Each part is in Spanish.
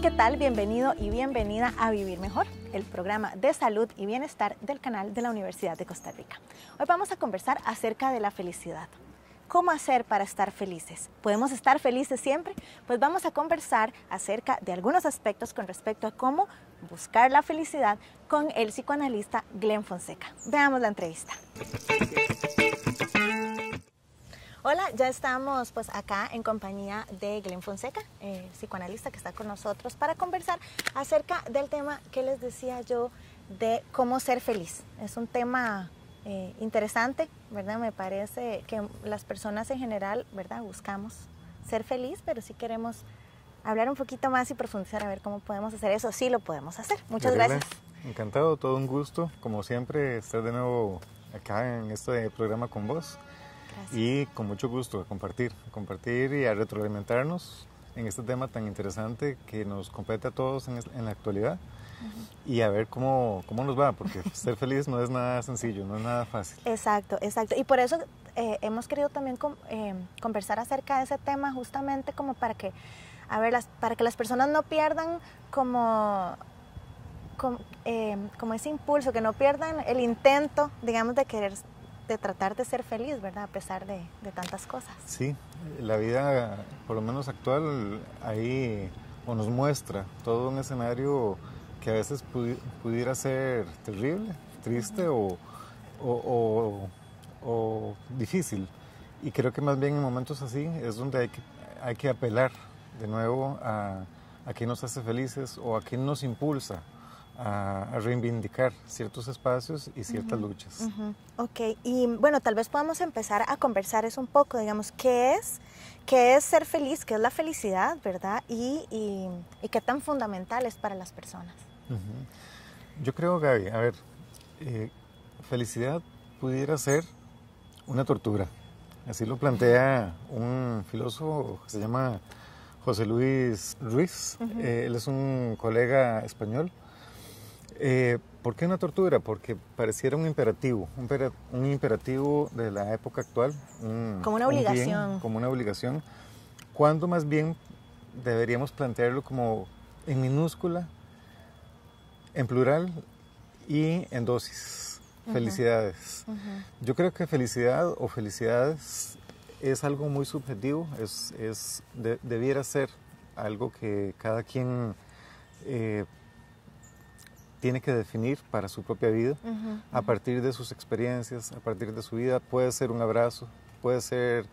Hola, ¿qué tal? Bienvenido y bienvenida a Vivir Mejor, el programa de salud y bienestar del canal de la Universidad de Costa Rica. Hoy vamos a conversar acerca de la felicidad. ¿Cómo hacer para estar felices? ¿Podemos estar felices siempre? Pues vamos a conversar acerca de algunos aspectos con respecto a cómo buscar la felicidad con el psicoanalista Glenn Fonseca. Veamos la entrevista. Hola, ya estamos pues acá en compañía de Glenn Fonseca, psicoanalista que está con nosotros para conversar acerca del tema que les decía yo de cómo ser feliz. Es un tema interesante, ¿verdad? Me parece que las personas en general, ¿verdad? Buscamos ser feliz, pero sí queremos hablar un poquito más y profundizar a ver cómo podemos hacer eso. Sí lo podemos hacer. Muchas gracias. Encantado, todo un gusto. Como siempre, estar de nuevo acá en este programa con vos. Gracias. Y con mucho gusto a compartir y a retroalimentarnos en este tema tan interesante que nos compete a todos en la actualidad. Uh-huh. Y a ver cómo nos va, porque ser feliz no es nada sencillo, no es nada fácil. Exacto, exacto. Y por eso hemos querido también conversar acerca de ese tema justamente como para que, a ver, para que las personas no pierdan como ese impulso, que no pierdan el intento, digamos, de querer de tratar de ser feliz, ¿verdad? A pesar de tantas cosas. Sí, la vida, por lo menos actual, ahí o nos muestra todo un escenario que a veces pudiera ser terrible, triste, uh-huh, o difícil. Y creo que más bien en momentos así es donde hay que apelar de nuevo a qué nos hace felices o a qué nos impulsa a reivindicar ciertos espacios y ciertas, uh-huh, luchas. Uh-huh. Ok, y bueno, tal vez podamos empezar a conversar eso un poco, digamos, ¿qué es ser feliz? ¿Qué es la felicidad, verdad? Y qué tan fundamental es para las personas. Uh-huh. Yo creo, Gaby, a ver, felicidad pudiera ser una tortura. Así lo plantea un filósofo que se llama José Luis Ruiz. Uh-huh. Él es un colega español. ¿Por qué una tortura? Porque pareciera un imperativo de la época actual. Como una obligación. Como una obligación, cuando más bien deberíamos plantearlo como en minúscula, en plural y en dosis. Uh-huh. Felicidades. Uh-huh. Yo creo que felicidad o felicidades es algo muy subjetivo, debiera ser algo que cada quien tiene que definir para su propia vida, uh-huh, uh-huh, a partir de sus experiencias, a partir de su vida. Puede ser un abrazo, puede ser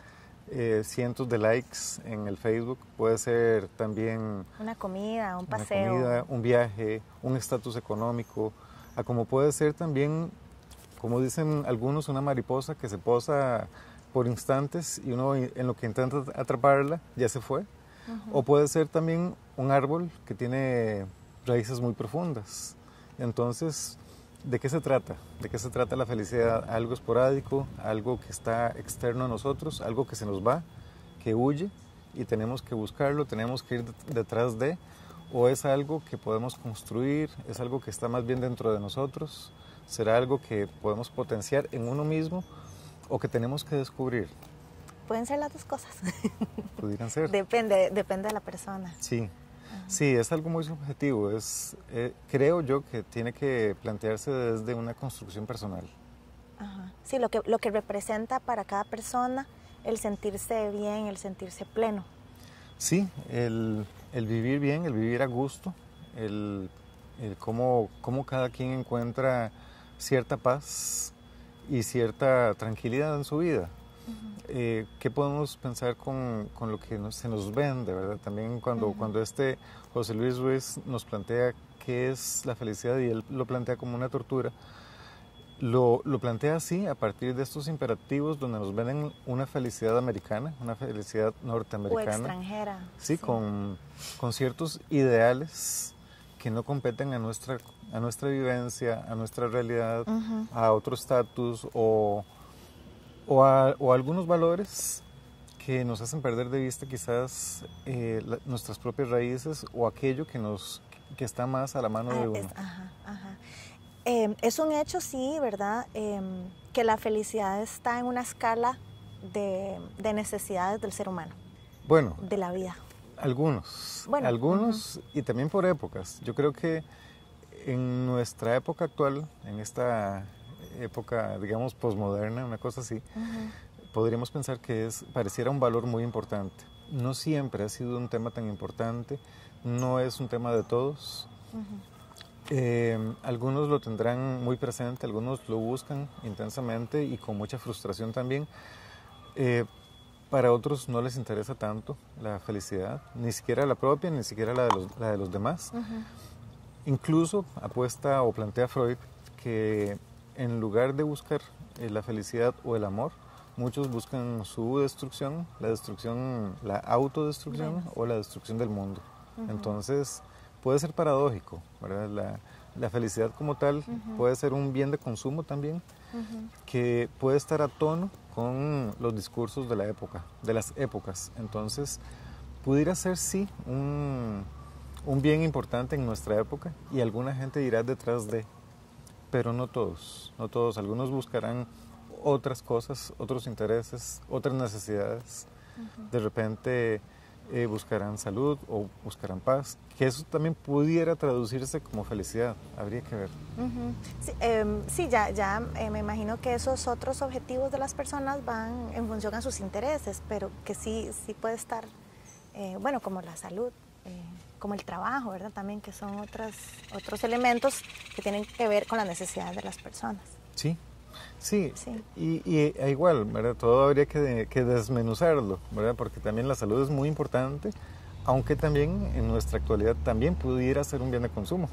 cientos de likes en el Facebook, puede ser también una comida, un paseo, un viaje, un estatus económico, como puede ser también, como dicen algunos, una mariposa que se posa por instantes y uno en lo que intenta atraparla ya se fue, uh-huh, o puede ser también un árbol que tiene raíces muy profundas. Entonces, ¿de qué se trata? ¿De qué se trata la felicidad? Algo esporádico, algo que está externo a nosotros, algo que se nos va, que huye y tenemos que buscarlo, tenemos que ir detrás de, o es algo que podemos construir, es algo que está más bien dentro de nosotros, será algo que podemos potenciar en uno mismo o que tenemos que descubrir. Pueden ser las dos cosas. Pudieran ser. Depende de la persona. Sí. Sí, es algo muy subjetivo, creo yo que tiene que plantearse desde una construcción personal. Ajá. Sí, lo que representa para cada persona el sentirse bien, el sentirse pleno. Sí, el vivir bien, el vivir a gusto, el cómo cada quien encuentra cierta paz y cierta tranquilidad en su vida. ¿Qué podemos pensar con lo que se nos vende, verdad? También cuando este José Luis Ruiz nos plantea qué es la felicidad y él lo plantea como una tortura, lo plantea así a partir de estos imperativos donde nos venden una felicidad americana, una felicidad norteamericana. O extranjera. Sí, sí. Con ciertos ideales que no competen a nuestra vivencia, a nuestra realidad, uh-huh, a otro estatus o algunos valores que nos hacen perder de vista quizás nuestras propias raíces o aquello que está más a la mano de uno. Es un hecho, sí, ¿verdad? Que la felicidad está en una escala de necesidades del ser humano. Bueno. De la vida. Algunos, bueno, algunos y también por épocas. Yo creo que en nuestra época actual, en esta época, digamos, posmoderna, una cosa así, podríamos pensar que pareciera un valor muy importante. No siempre ha sido un tema tan importante, no es un tema de todos. Algunos lo tendrán muy presente, algunos lo buscan intensamente y con mucha frustración también. Para otros no les interesa tanto la felicidad, ni siquiera la propia, ni siquiera la de los demás. Incluso apuesta o plantea Freud que en lugar de buscar la felicidad o el amor, muchos buscan su destrucción, la autodestrucción o la destrucción del mundo. Entonces puede ser paradójico, ¿verdad? La felicidad como tal puede ser un bien de consumo también, que puede estar a tono con los discursos de la época, de las épocas. Entonces pudiera ser sí un bien importante en nuestra época, y alguna gente irá detrás de, pero no todos, no todos. Algunos buscarán otras cosas, otros intereses, otras necesidades. De repente buscarán salud o buscarán paz, que eso también pudiera traducirse como felicidad, habría que ver. Sí, ya me imagino que esos otros objetivos de las personas van en función a sus intereses, pero que sí puede estar, bueno, como la salud, como el trabajo, ¿verdad? También, que son otros elementos que tienen que ver con las necesidades de las personas. Sí. Sí. Y igual, ¿verdad? Todo habría que desmenuzarlo, ¿verdad? Porque también la salud es muy importante, aunque también en nuestra actualidad también pudiera ser un bien de consumo,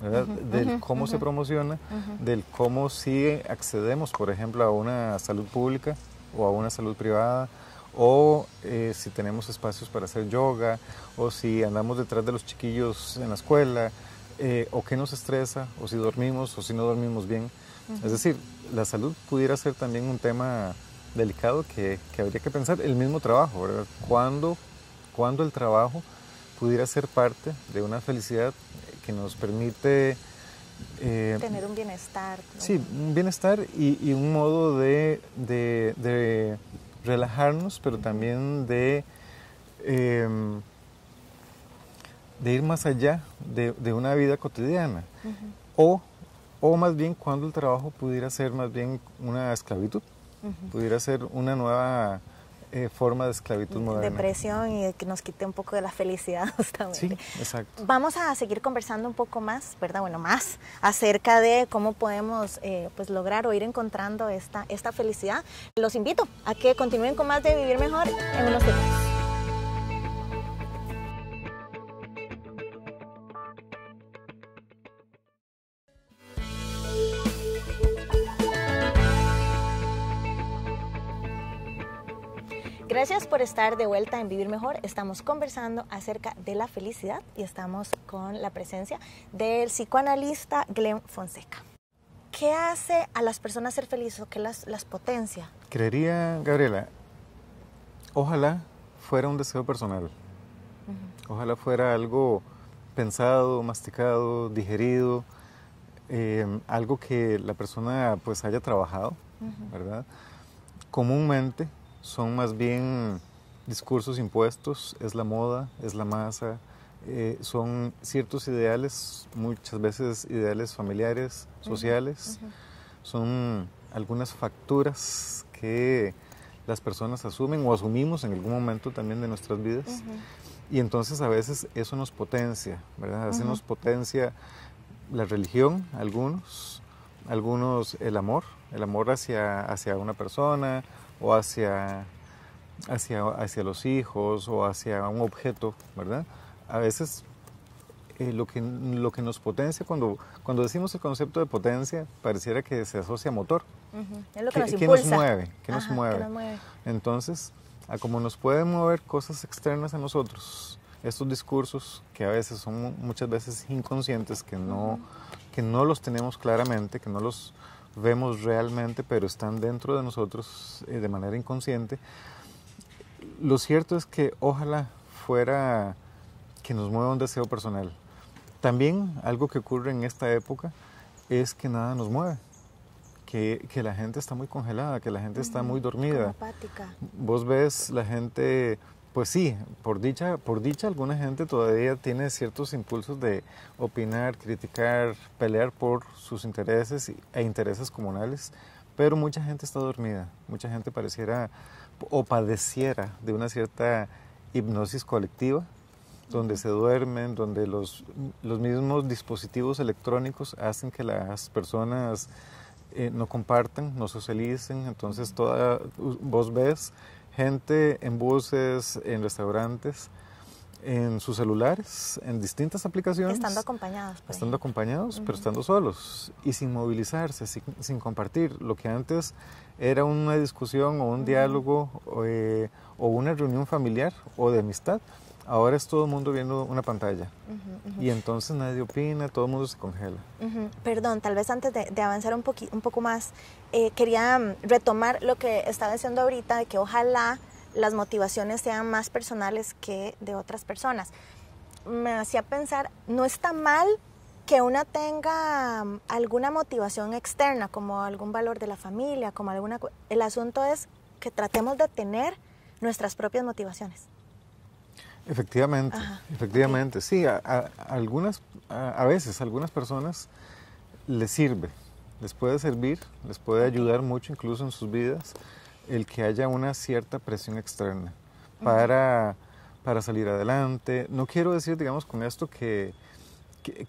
¿verdad? Del cómo se promociona, del cómo sí accedemos, por ejemplo, a una salud pública o a una salud privada, o si tenemos espacios para hacer yoga, o si andamos detrás de los chiquillos en la escuela, o qué nos estresa, o si dormimos o si no dormimos bien. Es decir, la salud pudiera ser también un tema delicado que habría que pensar. El mismo trabajo, ¿verdad? ¿Cuándo el trabajo pudiera ser parte de una felicidad que nos permite tener un bienestar, ¿no? Sí, un bienestar y un modo de relajarnos, pero también de ir más allá de una vida cotidiana. O más bien, cuando el trabajo pudiera ser más bien una esclavitud, pudiera ser una nueva forma de esclavitud moderna. Depresión, y que nos quite un poco de la felicidad, justamente. Sí, exacto. Vamos a seguir conversando un poco más, ¿verdad? Bueno, más acerca de cómo podemos pues lograr o ir encontrando esta felicidad. Los invito a que continúen con más de Vivir Mejor en unos segundos. Gracias por estar de vuelta en Vivir Mejor. Estamos conversando acerca de la felicidad y estamos con la presencia del psicoanalista Glenn Fonseca. ¿Qué hace a las personas ser felices o qué las potencia? Creería, Gabriela, ojalá fuera un deseo personal. Ojalá fuera algo pensado, masticado, digerido, algo que la persona pues haya trabajado, ¿verdad? Comúnmente son más bien discursos impuestos, es la moda, es la masa, son ciertos ideales, muchas veces ideales familiares, sociales, son algunas facturas que las personas asumen o asumimos en algún momento también de nuestras vidas, y entonces a veces eso nos potencia, ¿verdad? Así nos potencia la religión, algunos el amor hacia una persona, o hacia los hijos, o hacia un objeto, ¿verdad? A veces lo que nos potencia, cuando decimos el concepto de potencia, pareciera que se asocia a motor. Es lo que nos impulsa. Que nos mueve. Entonces, como nos pueden mover cosas externas a nosotros, estos discursos que a veces son muchas veces inconscientes, que no los tenemos claramente, que no los vemos realmente, pero están dentro de nosotros de manera inconsciente. Lo cierto es que ojalá fuera que nos mueva un deseo personal. También algo que ocurre en esta época es que nada nos mueve, que la gente está muy congelada, que la gente está muy dormida. Apática. Vos ves la gente Pues sí, por dicha alguna gente todavía tiene ciertos impulsos de opinar, criticar, pelear por sus intereses e intereses comunales, pero mucha gente está dormida, mucha gente pareciera o padeciera de una cierta hipnosis colectiva, donde se duermen, donde los mismos dispositivos electrónicos hacen que las personas no compartan, no socialicen, entonces vos ves gente en buses, en restaurantes, en sus celulares, en distintas aplicaciones. Estando acompañados. Pues. Estando acompañados, pero estando solos y sin movilizarse, sin compartir. Lo que antes era una discusión o un diálogo o una reunión familiar o de amistad, ahora es todo el mundo viendo una pantalla y entonces nadie opina, todo el mundo se congela. Perdón, tal vez antes de avanzar un poco más, quería retomar lo que estaba diciendo ahorita, de que ojalá las motivaciones sean más personales que de otras personas. Me hacía pensar, no está mal que una tenga alguna motivación externa, como algún valor de la familia, como alguna... El asunto es que tratemos de tener nuestras propias motivaciones. Efectivamente, efectivamente. Sí, a veces algunas personas les sirve, les puede servir, les puede ayudar mucho incluso en sus vidas el que haya una cierta presión externa para salir adelante. No quiero decir, digamos, con esto que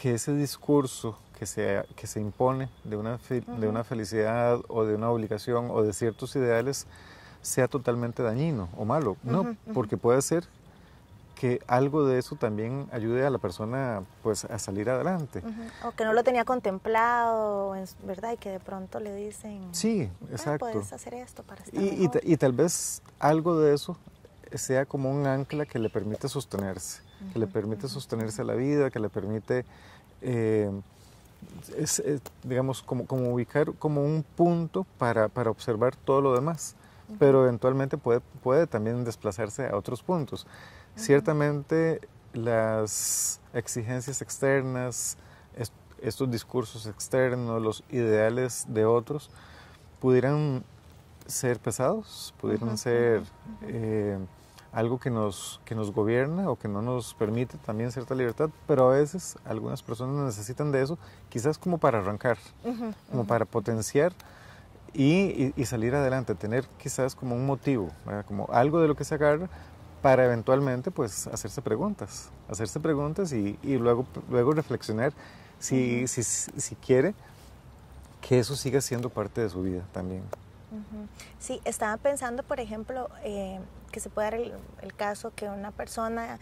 ese discurso que se impone de una felicidad o de una obligación o de ciertos ideales sea totalmente dañino o malo. No, porque puede ser que algo de eso también ayude a la persona, pues, a salir adelante. O que no lo tenía contemplado, ¿verdad? Y que de pronto le dicen... Sí, exacto. Puedes hacer esto para estar mejor. Y tal vez algo de eso sea como un ancla que le permite sostenerse, que le permite sostenerse a la vida, que le permite, digamos, como ubicar como un punto para observar todo lo demás, pero eventualmente puede también desplazarse a otros puntos. Ciertamente las exigencias externas, estos discursos externos, los ideales de otros, pudieran ser pesados, pudieran ser algo que nos gobierna o que no nos permite también cierta libertad, pero a veces algunas personas necesitan de eso, quizás como para arrancar, como para potenciar y salir adelante, tener quizás como un motivo, ¿verdad? Como algo de lo que se agarra, para eventualmente, pues, hacerse preguntas y luego reflexionar si quiere que eso siga siendo parte de su vida también. Sí, estaba pensando, por ejemplo, que se puede dar el caso que una persona,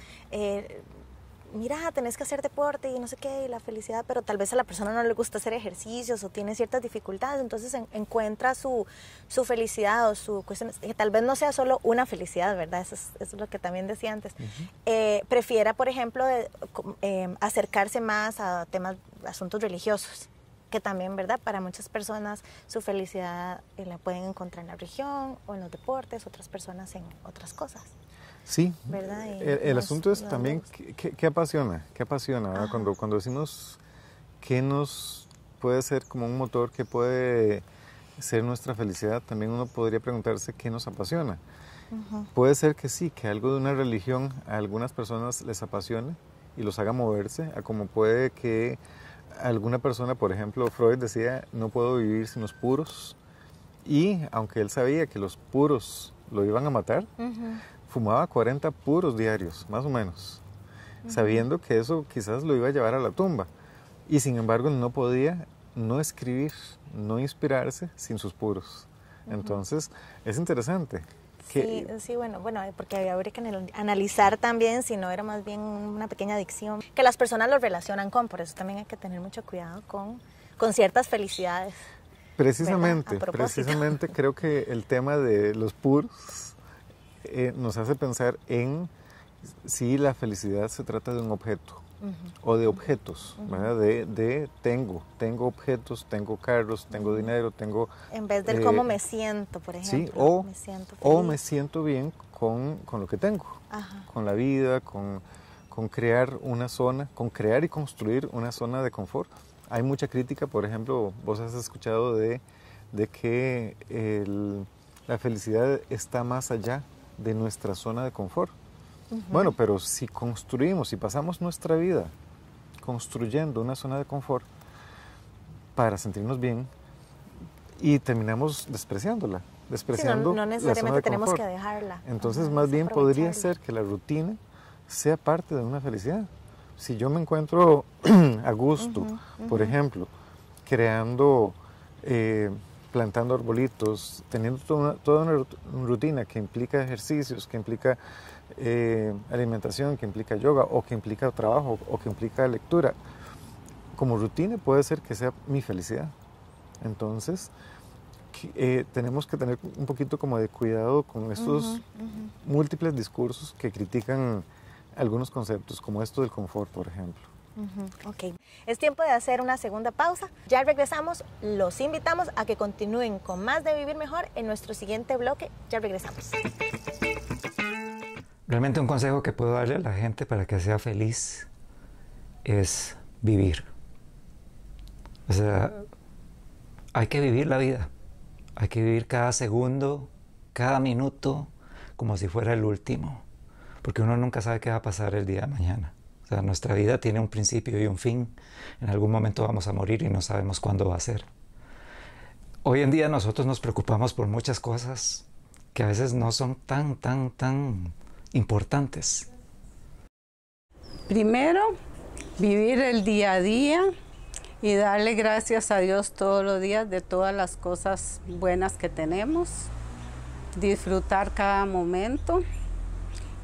mira, tenés que hacer deporte y no sé qué, y la felicidad, pero tal vez a la persona no le gusta hacer ejercicios o tiene ciertas dificultades, entonces encuentra su felicidad o su cuestión, que tal vez no sea solo una felicidad, ¿verdad? Eso es lo que también decía antes. Prefiera, por ejemplo, acercarse más a temas, asuntos religiosos, que también, ¿verdad? Para muchas personas su felicidad la pueden encontrar en la religión o en los deportes, otras personas en otras cosas. Sí, el asunto es también qué apasiona, cuando decimos qué nos puede ser como un motor, qué puede ser nuestra felicidad, también uno podría preguntarse qué nos apasiona. Puede ser que sí, que algo de una religión a algunas personas les apasione y los haga moverse, a como puede que alguna persona, por ejemplo, Freud decía, no puedo vivir sin los puros, y aunque él sabía que los puros lo iban a matar, fumaba 40 puros diarios, más o menos, sabiendo que eso quizás lo iba a llevar a la tumba. Y sin embargo no podía no escribir, no inspirarse sin sus puros. Entonces es interesante. Sí, sí, bueno, porque habría que analizar también si no era más bien una pequeña adicción, que las personas lo relacionan con, por eso también hay que tener mucho cuidado con ciertas felicidades. Precisamente creo que el tema de los puros nos hace pensar en si la felicidad se trata de un objeto o de objetos, ¿verdad? De tengo objetos, tengo carros, tengo dinero, tengo... En vez del cómo me siento, por ejemplo. Sí, me siento bien con lo que tengo, con la vida, con crear una zona, con crear y construir una zona de confort. Hay mucha crítica, por ejemplo, vos has escuchado de que la felicidad está más allá de nuestra zona de confort. Bueno, pero si construimos, si pasamos nuestra vida construyendo una zona de confort para sentirnos bien y terminamos despreciándola, sí, no necesariamente tenemos que dejarla. Entonces, más bien podría ser que la rutina sea parte de una felicidad. Si yo me encuentro a gusto, por ejemplo, creando, plantando arbolitos, teniendo toda una rutina que implica ejercicios, que implica alimentación, que implica yoga, o que implica trabajo, o que implica lectura, como rutina puede ser que sea mi felicidad. Entonces, tenemos que tener un poquito como de cuidado con estos múltiples discursos que critican algunos conceptos, como esto del confort, por ejemplo. Ok, es tiempo de hacer una segunda pausa. Ya regresamos, los invitamos a que continúen con más de Vivir Mejor en nuestro siguiente bloque. Ya regresamos. Realmente un consejo que puedo darle a la gente para que sea feliz es vivir. O sea, hay que vivir la vida. Hay que vivir cada segundo, cada minuto, como si fuera el último. Porque uno nunca sabe qué va a pasar el día de mañana. O sea, nuestra vida tiene un principio y un fin. En algún momento vamos a morir y no sabemos cuándo va a ser. Hoy en día nosotros nos preocupamos por muchas cosas que a veces no son tan importantes. Primero, vivir el día a día y darle gracias a Dios todos los días de todas las cosas buenas que tenemos. Disfrutar cada momento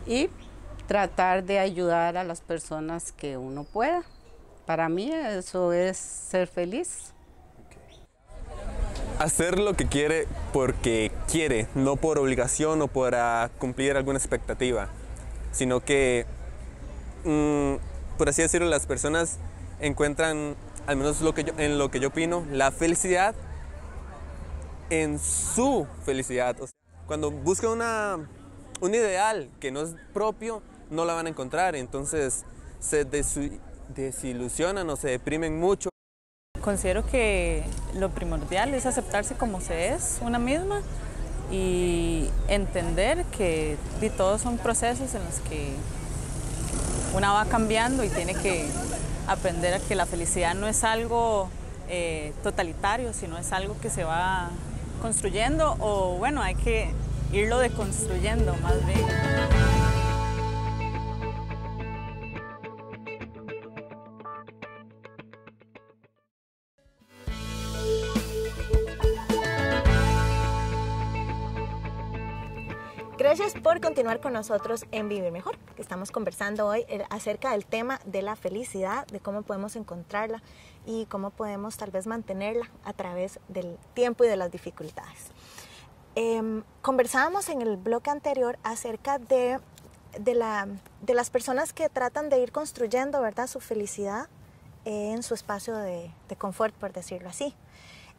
y tratar de ayudar a las personas que uno pueda. Para mí eso es ser feliz. Hacer lo que quiere porque quiere, no por obligación o para cumplir alguna expectativa, sino que, por así decirlo, las personas encuentran, al menos en lo que yo opino, la felicidad en su felicidad. O sea, cuando buscan un ideal que no es propio, no la van a encontrar, entonces se desilusionan o se deprimen mucho. Considero que lo primordial es aceptarse como se es, una misma, y entender que todos son procesos en los que una va cambiando y tiene que aprender a que la felicidad no es algo totalitario, sino es algo que se va construyendo, o bueno, hay que irlo deconstruyendo más bien. Gracias por continuar con nosotros en Vivir Mejor, que estamos conversando hoy acerca del tema de la felicidad, de cómo podemos encontrarla y cómo podemos tal vez mantenerla a través del tiempo y de las dificultades. Conversábamos en el bloque anterior acerca de las personas que tratan de ir construyendo, ¿verdad?, su felicidad en su espacio de confort, por decirlo así,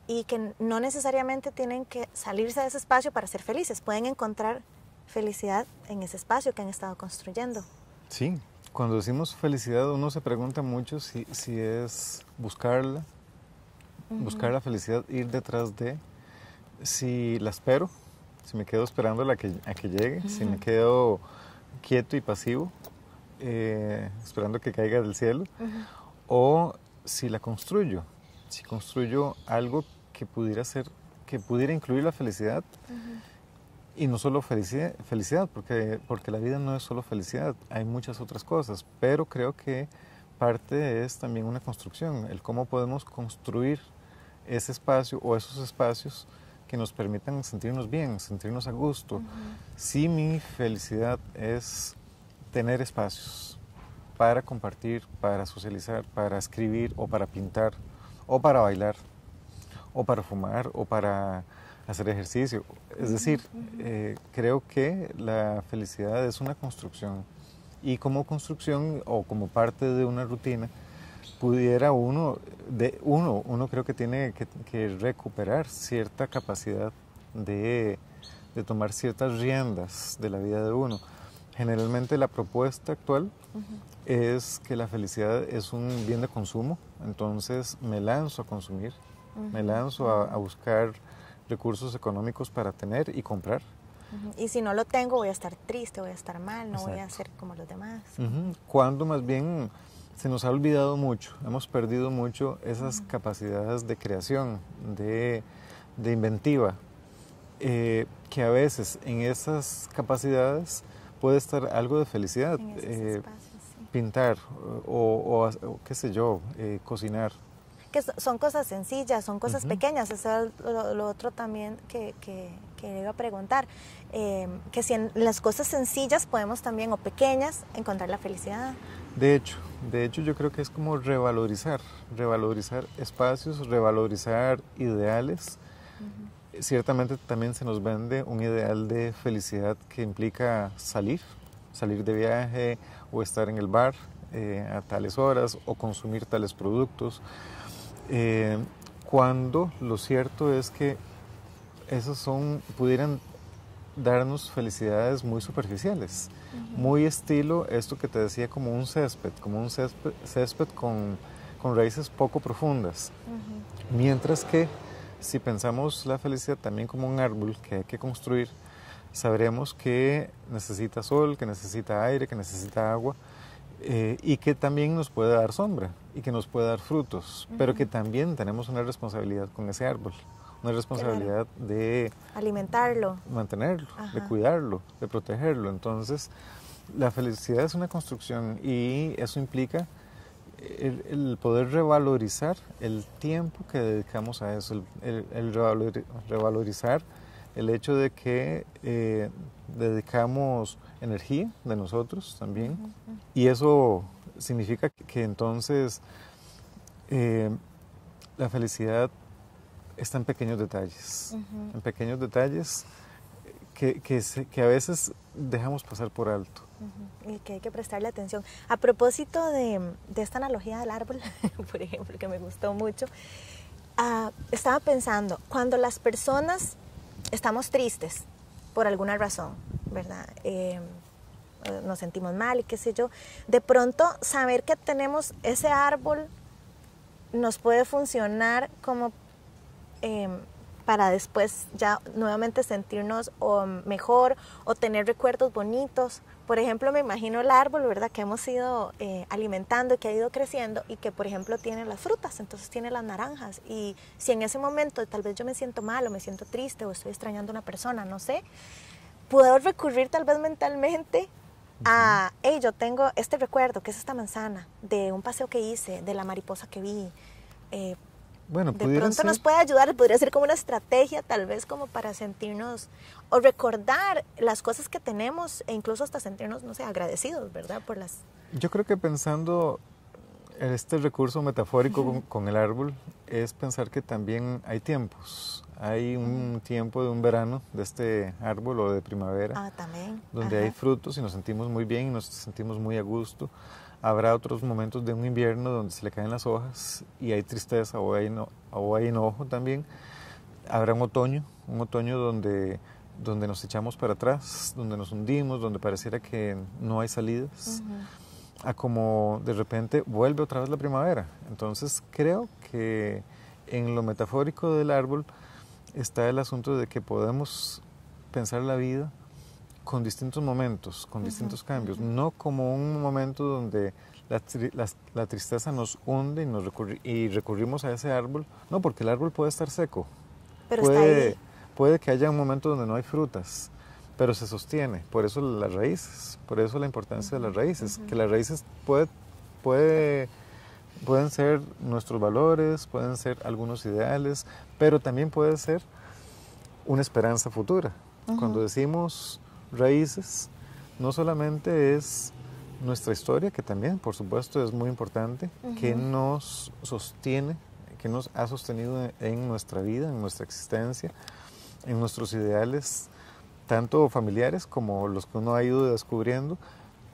y que no necesariamente tienen que salirse de ese espacio para ser felices, pueden encontrar felicidad en ese espacio que han estado construyendo. Sí, cuando decimos felicidad uno se pregunta mucho si es buscarla, buscar la felicidad, ir detrás de... Si la espero, si me quedo esperando a que llegue, si me quedo quieto y pasivo, esperando que caiga del cielo, o si la construyo, si construyo algo que pudiera ser, que pudiera incluir la felicidad, y no solo felicidad, porque la vida no es solo felicidad, hay muchas otras cosas, pero creo que parte es también una construcción, el cómo podemos construir ese espacio o esos espacios que nos permitan sentirnos bien, sentirnos a gusto. Si mi felicidad es tener espacios para compartir, para socializar, para escribir o para pintar o para bailar o para fumar o para hacer ejercicio. Es decir, creo que la felicidad es una construcción y como construcción o como parte de una rutina pudiera uno creo que tiene que recuperar cierta capacidad de tomar ciertas riendas de la vida de uno. Generalmente la propuesta actual es que la felicidad es un bien de consumo, entonces me lanzo a consumir, me lanzo a buscar recursos económicos para tener y comprar, Y si no lo tengo, voy a estar triste, voy a estar mal, no voy a ser como los demás. Cuando más bien se nos ha olvidado mucho, hemos perdido mucho esas capacidades de creación, de inventiva, que a veces en esas capacidades puede estar algo de felicidad, pintar o qué sé yo, cocinar. Que son cosas sencillas, son cosas pequeñas. Eso es lo otro también que iba a preguntar, que si en las cosas sencillas podemos también, o pequeñas, encontrar la felicidad. De hecho yo creo que es como revalorizar espacios, revalorizar ideales. Ciertamente también se nos vende un ideal de felicidad que implica salir de viaje, o estar en el bar a tales horas, o consumir tales productos, cuando lo cierto es que esos pudieran darnos felicidades muy superficiales, muy estilo esto que te decía, como un césped, con raíces poco profundas. Mientras que si pensamos la felicidad también como un árbol que hay que construir, sabremos que necesita sol, que necesita aire, que necesita agua, y que también nos puede dar sombra y que nos puede dar frutos, pero que también tenemos una responsabilidad con ese árbol. Una responsabilidad de alimentarlo, mantenerlo, de cuidarlo, de protegerlo. Entonces, la felicidad es una construcción, y eso implica el poder revalorizar el tiempo que dedicamos a eso, el revalorizar el hecho de que dedicamos energía de nosotros también. Y eso significa que entonces la felicidad está en pequeños detalles, en pequeños detalles que a veces dejamos pasar por alto. Y que hay que prestarle atención. A propósito de esta analogía del árbol, por ejemplo, que me gustó mucho, estaba pensando, cuando las personas estamos tristes por alguna razón, ¿verdad? Nos sentimos mal y qué sé yo, de pronto saber que tenemos ese árbol nos puede funcionar como para después ya nuevamente sentirnos mejor, o tener recuerdos bonitos. Por ejemplo, me imagino el árbol, ¿verdad?, que hemos ido alimentando y que ha ido creciendo, y que por ejemplo tiene las frutas, entonces tiene las naranjas, y si en ese momento tal vez yo me siento mal, o me siento triste, o estoy extrañando a una persona, no sé, puedo recurrir tal vez mentalmente a, hey, yo tengo este recuerdo, que es esta manzana, de un paseo que hice, de la mariposa que vi. Bueno, de pronto nos puede ayudar, podría ser como una estrategia tal vez como para sentirnos, o recordar las cosas que tenemos, e incluso hasta sentirnos, no sé, agradecidos, ¿verdad? Por las... Yo creo que pensando en este recurso metafórico con el árbol, es pensar que también hay tiempos. Hay un tiempo de un verano de este árbol, o de primavera, ¿también? Donde hay frutos y nos sentimos muy bien y nos sentimos muy a gusto. Habrá otros momentos de un invierno donde se le caen las hojas y hay tristeza, o hay enojo también. Habrá un otoño donde nos echamos para atrás, donde nos hundimos, donde pareciera que no hay salidas, a como de repente vuelve otra vez la primavera. Entonces creo que en lo metafórico del árbol está el asunto de que podemos pensar la vida con distintos momentos, con distintos cambios, no como un momento donde la tristeza nos hunde y recurrimos a ese árbol. No, porque el árbol puede estar seco, pero puede que haya un momento donde no hay frutas, pero se sostiene. Por eso las raíces, por eso la importancia de las raíces, que las raíces pueden ser nuestros valores, pueden ser algunos ideales, pero también puede ser una esperanza futura. Cuando decimos raíces, no solamente es nuestra historia, que también, por supuesto, es muy importante, que nos sostiene, que nos ha sostenido en nuestra vida, en nuestra existencia, en nuestros ideales, tanto familiares como los que uno ha ido descubriendo,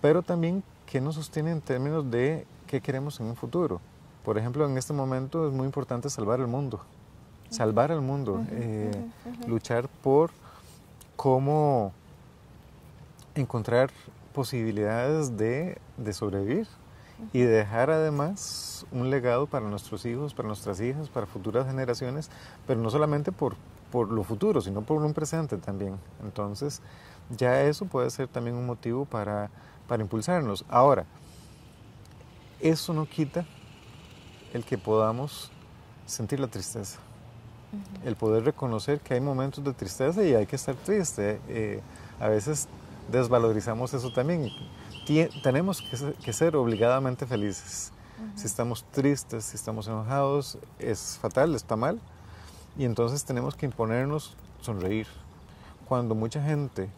pero también que nos sostiene en términos de qué queremos en un futuro. Por ejemplo, en este momento es muy importante salvar al mundo, luchar por cómo encontrar posibilidades de sobrevivir, y dejar además un legado para nuestros hijos, para nuestras hijas, para futuras generaciones, pero no solamente por lo futuro, sino por un presente también. Entonces, ya eso puede ser también un motivo para impulsarnos. Ahora, eso no quita el que podamos sentir la tristeza, el poder reconocer que hay momentos de tristeza y hay que estar triste. A veces desvalorizamos eso también. Tenemos que ser obligadamente felices. Si estamos tristes, si estamos enojados, es fatal, está mal. Y entonces tenemos que imponernos sonreír. Cuando mucha gente,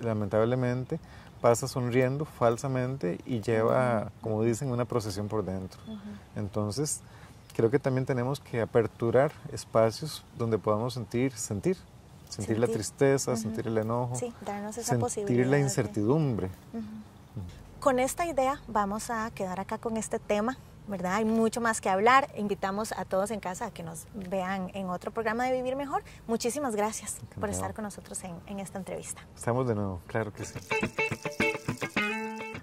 lamentablemente, pasa sonriendo falsamente y lleva, como dicen, una procesión por dentro. Entonces, creo que también tenemos que aperturar espacios donde podamos sentir la tristeza, sentir el enojo, sí, darnos esa sentir la incertidumbre. Con esta idea vamos a quedar acá con este tema, ¿verdad? Hay mucho más que hablar. Invitamos a todos en casa a que nos vean en otro programa de Vivir Mejor. Muchísimas gracias por estar con nosotros en esta entrevista. Estamos de nuevo, claro que sí.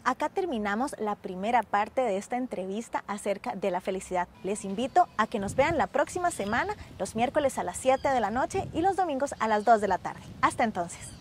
Acá terminamos la primera parte de esta entrevista acerca de la felicidad. Les invito a que nos vean la próxima semana, los miércoles a las 7 de la noche y los domingos a las 2 de la tarde. Hasta entonces.